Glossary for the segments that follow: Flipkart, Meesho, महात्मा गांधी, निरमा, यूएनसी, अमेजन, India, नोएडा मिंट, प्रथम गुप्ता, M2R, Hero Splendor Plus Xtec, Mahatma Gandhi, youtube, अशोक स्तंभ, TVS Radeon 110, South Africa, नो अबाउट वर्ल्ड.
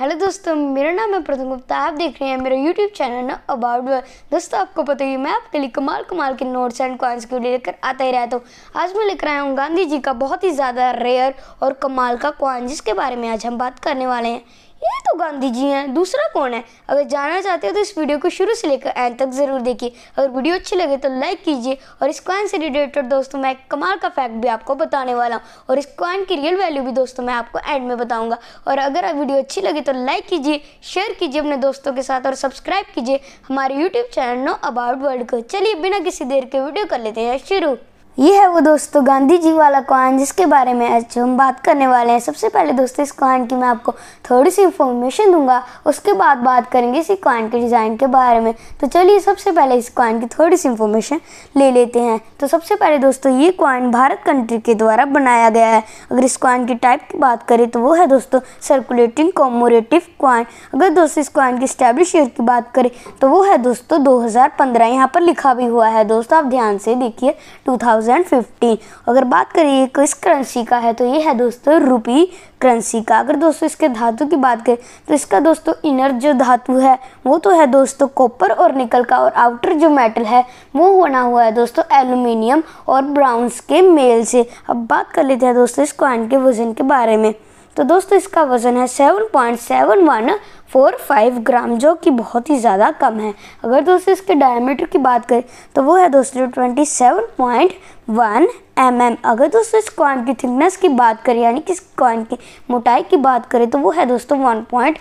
Hello दोस्तों, मेरा नाम है प्रथम गुप्ता। आप देख रहे हैं मेरा YouTube channel नो अबाउट वर्ल्ड। दोस्तों, आपको पता ही मैं आपके लिए कमाल कमाल के नोट्स एंड कॉइन्स के लिए लेकर आता ही रहता हूँ। आज मैं लेकर आया हूँ गांधी जी का बहुत ही ज़्यादा रेयर और कमाल का कॉइन, जिसके बारे में आज हम बात करने वाले हैं। ये तो गांधी जी हैं, दूसरा कौन है? अगर जानना चाहते हो तो इस वीडियो को शुरू से लेकर एंड तक ज़रूर देखिए। अगर वीडियो अच्छी लगे तो लाइक कीजिए। और इस कॉइन से रिलेटेड दोस्तों मैं कमाल का फैक्ट भी आपको बताने वाला हूँ, और इस कॉइन की रियल वैल्यू भी दोस्तों मैं आपको एंड में बताऊँगा। और अगर आप वीडियो अच्छी लगे तो लाइक कीजिए, शेयर कीजिए अपने दोस्तों के साथ और सब्सक्राइब कीजिए हमारे YouTube channel नो अबाउट वर्ल्ड को। चलिए बिना किसी देर के वीडियो कर लेते हैं शुरू। ये है वो दोस्तों गांधी जी वाला कॉइन, जिसके बारे में आज हम बात करने वाले हैं। सबसे पहले दोस्तों इस कॉइन की मैं आपको थोड़ी सी इन्फॉर्मेशन दूंगा, उसके बाद बात करेंगे इसी कॉइन के डिज़ाइन के बारे में। तो चलिए सबसे पहले इस कॉइन की थोड़ी सी इन्फॉर्मेशन ले लेते हैं। तो सबसे पहले दोस्तों ये कॉइन भारत कंट्री के द्वारा बनाया गया है। अगर इस कॉइन की टाइप की बात करें तो वो है दोस्तों सर्कुलेटिंग कॉमोरेटिव कॉइन। अगर दोस्तों इस कॉइन की स्टैब्लिश ईयर की बात करें तो वो है दोस्तों 2015। यहाँ पर लिखा भी हुआ है दोस्तों, आप ध्यान से देखिए 2015। अगर बात करें किस करेंसी का है तो ये है दोस्तों रुपी करेंसी का। अगर दोस्तों इसके धातु की बात करें तो इसका दोस्तों इनर जो धातु है वो तो है दोस्तों कॉपर और निकल का, और आउटर जो मेटल है वो बना हुआ है दोस्तों एल्यूमिनियम और ब्राउन्स के मेल से। अब बात कर लेते हैं दोस्तों इस कॉइन के वजन के बारे में। तो दोस्तों इसका वज़न है 7.7145 ग्राम, जो कि बहुत ही ज़्यादा कम है। अगर दोस्तों इसके डायमीटर की बात करें तो वो है दोस्तों 27.1 mm। अगर दोस्तों इस कॉइन की थिकनेस की बात करें, यानी कि इस कॉइन की मोटाई की बात करें तो वो है दोस्तों 1.8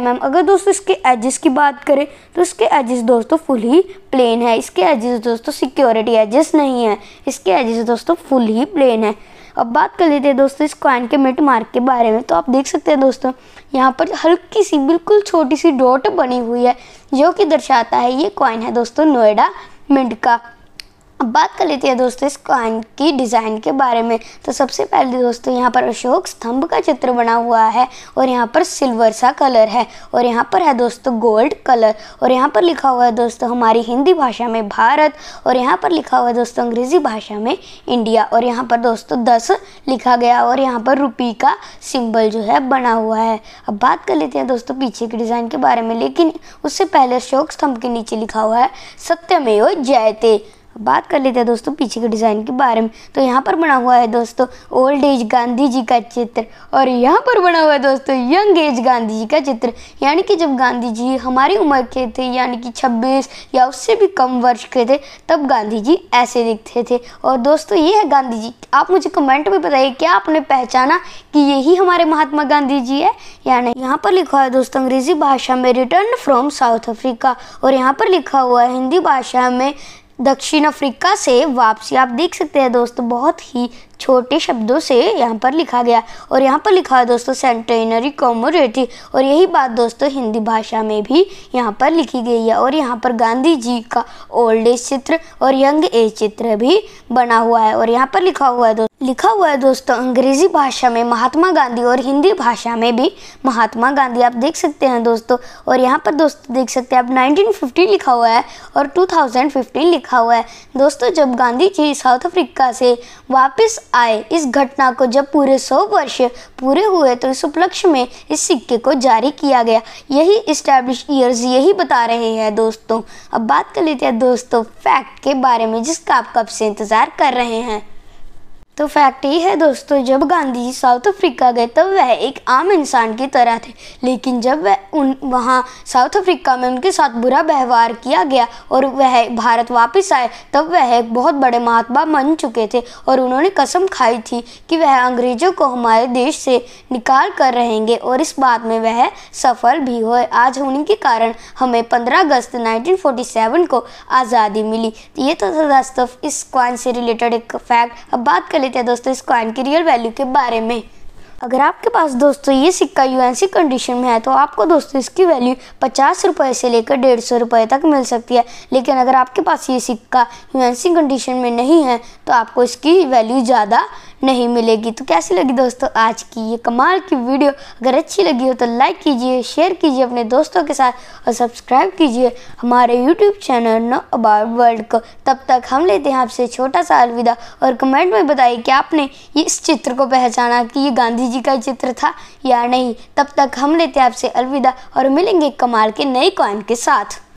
mm। अगर दोस्तों इसके एजेस की बात करें तो इसके एजेस दोस्तों फुल ही प्लेन है। इसके एजेस दोस्तों सिक्योरिटी एजेस नहीं है, इसके एजेस दोस्तों फुल ही प्लेन है। अब बात कर लेते हैं दोस्तों इस कॉइन के मिड मार्क के बारे में। तो आप देख सकते हैं दोस्तों यहाँ पर हल्की सी बिल्कुल छोटी सी डॉट बनी हुई है, जो कि दर्शाता है ये कॉइन है दोस्तों नोएडा मिंट का। अब बात कर लेते हैं दोस्तों इस कॉइन की डिज़ाइन के बारे में। तो सबसे पहले दोस्तों यहाँ पर अशोक स्तंभ का चित्र बना हुआ है, और यहाँ पर सिल्वर सा कलर है, और यहाँ पर है दोस्तों गोल्ड कलर, और यहाँ पर लिखा हुआ है दोस्तों हमारी हिंदी भाषा में भारत, और यहाँ पर लिखा हुआ है दोस्तों अंग्रेज़ी भाषा में इंडिया, और यहाँ पर दोस्तों 10 लिखा गया, और यहाँ पर रुपये का सिम्बल जो है बना हुआ है। अब बात कर लेते हैं दोस्तों पीछे के डिज़ाइन के बारे में, लेकिन उससे पहले अशोक स्तंभ के नीचे लिखा हुआ है सत्यमेव जयते। बात कर लेते हैं दोस्तों पीछे के डिज़ाइन के बारे में। तो यहाँ पर बना हुआ है दोस्तों ओल्ड एज गांधी जी का चित्र, और यहाँ पर बना हुआ है दोस्तों यंग एज गांधी जी का चित्र, यानी कि जब गांधी जी हमारी उम्र के थे, यानी कि 26 या उससे भी कम वर्ष के थे, तब गांधी जी ऐसे दिखते थे। और दोस्तों ये है गांधी जी। आप मुझे कमेंट में बताइए, क्या आपने पहचाना कि यही हमारे महात्मा गांधी जी है या नहीं। यहाँ पर लिखा है दोस्तों अंग्रेजी भाषा में रिटर्न फ्रॉम साउथ अफ्रीका, और यहाँ पर लिखा हुआ है हिंदी भाषा में दक्षिण अफ्रीका से वापसी। आप देख सकते हैं दोस्तों बहुत ही छोटे शब्दों से यहाँ पर लिखा गया, और यहाँ पर लिखा है दोस्तों सेंटेनरी कॉमोरेटी, और यही बात दोस्तों हिंदी भाषा में भी यहाँ पर लिखी गई है। और यहाँ पर गांधी जी का ओल्ड एज चित्र और यंग एज चित्र भी बना हुआ है, और यहाँ पर लिखा हुआ है दोस्तों अंग्रेजी भाषा में महात्मा गांधी और हिंदी भाषा में भी महात्मा गांधी। आप देख सकते हैं दोस्तों, और यहाँ पर दोस्तों देख सकते हैं आप 1915 लिखा हुआ है और 2015 लिखा हुआ है। दोस्तों जब गांधी जी साउथ अफ्रीका से वापस आए, इस घटना को जब पूरे 100 वर्ष पूरे हुए तो इस उपलक्ष्य में इस सिक्के को जारी किया गया। यही इस्टेब्लिश ईयर्स यही बता रहे हैं दोस्तों। अब बात कर लेते हैं दोस्तों फैक्ट के बारे में, जिसका आप कब से इंतज़ार कर रहे हैं। तो फैक्ट ये है दोस्तों, जब गांधी जी साउथ अफ्रीका गए तब वह एक आम इंसान की तरह थे, लेकिन जब वह वहाँ साउथ अफ्रीका में उनके साथ बुरा व्यवहार किया गया और वह भारत वापस आए, तब वह एक बहुत बड़े महात्मा बन चुके थे, और उन्होंने कसम खाई थी कि वह अंग्रेज़ों को हमारे देश से निकाल कर रहेंगे, और इस बात में वह सफल भी हुए। आज होने के कारण हमें 15 अगस्त 1947 को आज़ादी मिली। ये तो दोस्तों इस कॉइन से रिलेटेड एक फैक्ट। अब बात कर दोस्तों इस कॉइन की रियल वैल्यू के बारे में। अगर आपके पास दोस्तों ये सिक्का यूएनसी कंडीशन में है तो आपको दोस्तों इसकी वैल्यू 50 रुपये से लेकर 150 रुपये तक मिल सकती है, लेकिन अगर आपके पास ये सिक्का यूएनसी कंडीशन में नहीं है तो आपको इसकी वैल्यू ज़्यादा नहीं मिलेगी। तो कैसी लगी दोस्तों आज की ये कमाल की वीडियो? अगर अच्छी लगी हो तो लाइक कीजिए, शेयर कीजिए अपने दोस्तों के साथ और सब्सक्राइब कीजिए हमारे YouTube channel नो अबाउट वर्ल्ड को। तब तक हम लेते हैं आपसे छोटा सा अलविदा और कमेंट में बताइए कि आपने इस चित्र को पहचाना कि ये गांधी जी का चित्र था या नहीं। तब तक हम लेते हैं आपसे अलविदा और मिलेंगे कमाल के नए कॉइन के साथ।